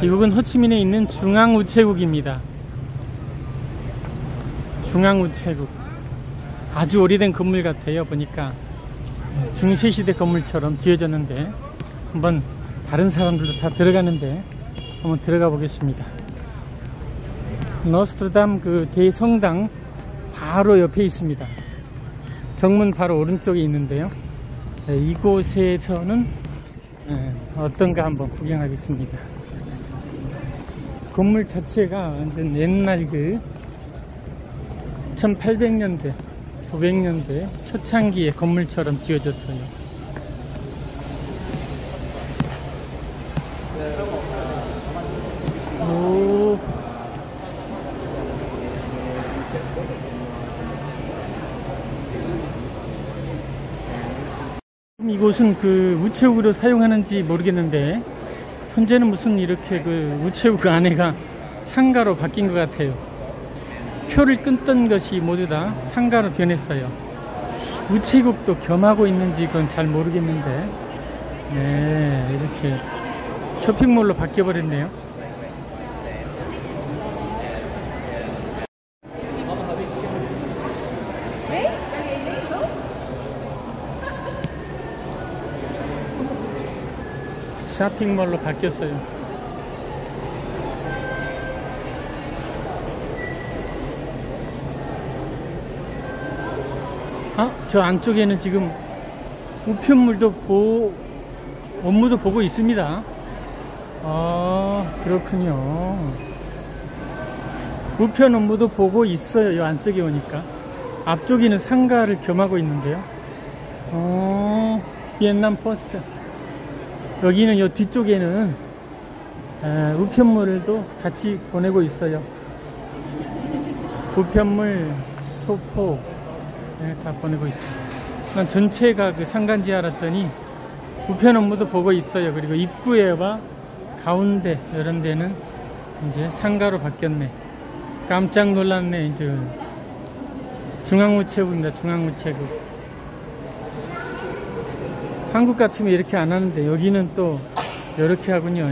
미국은 호치민에 있는 중앙우체국입니다. 중앙우체국. 아주 오래된 건물 같아요. 보니까 중세시대 건물처럼 지어졌는데 한번 다른 사람들도 다 들어가는데 한번 들어가 보겠습니다. 노트르담 그 대성당 바로 옆에 있습니다. 정문 바로 오른쪽에 있는데요. 네, 이곳에서는 어떤가 한번 구경하겠습니다. 건물 자체가 완전 옛날 그 1800년대 900년대 초창기의 건물처럼 지어졌어요. 오. 이곳은 그 우체국으로 사용하는지 모르겠는데 현재는 무슨 이렇게 그 우체국 안에가 상가로 바뀐 것 같아요. 표를 끊던 것이 모두 다 상가로 변했어요. 우체국도 겸하고 있는지 그건 잘 모르겠는데, 네, 이렇게 쇼핑몰로 바뀌어버렸네요. 쇼핑몰로 바뀌었어요. 저 안쪽에는 지금 우편물도 보고 업무도 보고 있습니다. 아, 그렇군요. 우편 업무도 보고 있어요. 이 안쪽에 오니까 앞쪽에는 상가를 겸하고 있는데요. 비엔남 포스트. 여기는 이 뒤쪽에는 우편물도 같이 보내고 있어요. 우편물 소포. 네, 다 보내고 있습니다. 난 전체가 그 상간지 알았더니 우편 업무도 보고 있어요. 그리고 입구에와 가운데 이런 데는 이제 상가로 바뀌었네. 깜짝 놀랐네. 이제 중앙우체국입니다. 중앙우체국. 한국 같으면 이렇게 안 하는데 여기는 또 이렇게 하군요.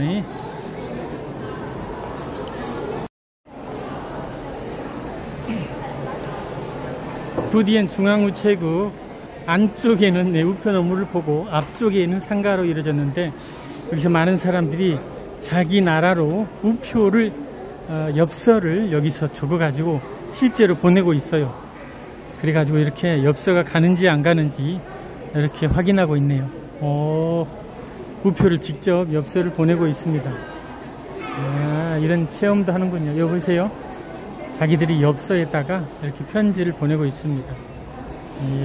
부디엔 중앙우체국 안쪽에는 우편 업무를 보고 앞쪽에는 상가로 이루어졌는데 여기서 많은 사람들이 자기 나라로 우표를 엽서를 여기서 적어가지고 실제로 보내고 있어요. 그래가지고 이렇게 엽서가 가는지 안 가는지 이렇게 확인하고 있네요. 우표를 직접 엽서를 보내고 있습니다. 아, 이런 체험도 하는군요. 여기 보세요. 자기들이 엽서에다가 이렇게 편지를 보내고 있습니다.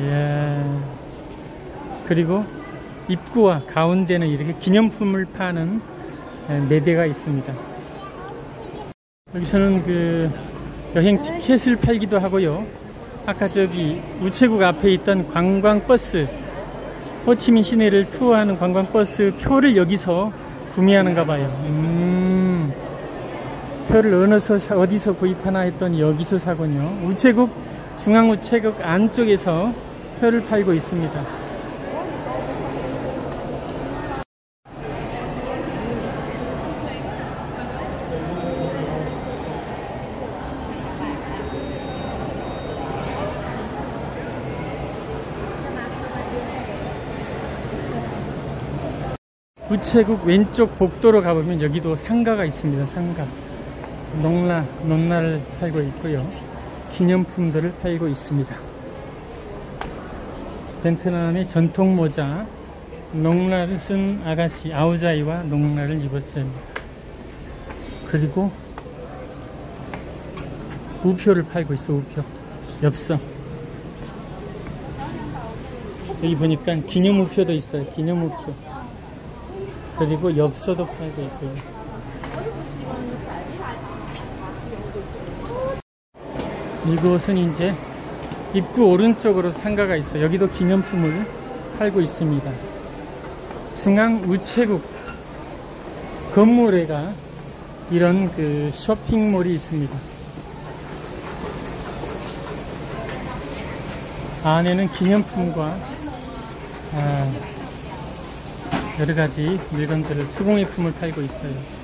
예. 그리고 입구와 가운데는 이렇게 기념품을 파는 매대가 있습니다. 여기서는 그 여행 티켓을 팔기도 하고요. 아까 저기 우체국 앞에 있던 관광버스, 호치민 시내를 투어하는 관광버스 표를 여기서 구매하는가 봐요. 표를 어디서 구입하나 했더니 여기서 사군요. 우체국, 중앙우체국 안쪽에서 표를 팔고 있습니다. 우체국 왼쪽 복도로 가보면 여기도 상가가 있습니다. 상가. 농라를 팔고 있고요. 기념품들을 팔고 있습니다. 베트남의 전통 모자, 농라를 쓴 아가씨 아우자이와 농라를 입었어요. 그리고 우표를 팔고 있어. 우표, 엽서. 여기 보니까 기념 우표도 있어요. 기념 우표. 그리고 엽서도 팔고 있고요. 이곳은 이제 입구 오른쪽으로 상가가 있어요. 여기도 기념품을 팔고 있습니다. 중앙우체국 건물에가 이런 그 쇼핑몰이 있습니다. 안에는 기념품과 여러 가지 물건들을 수공예품을 팔고 있어요.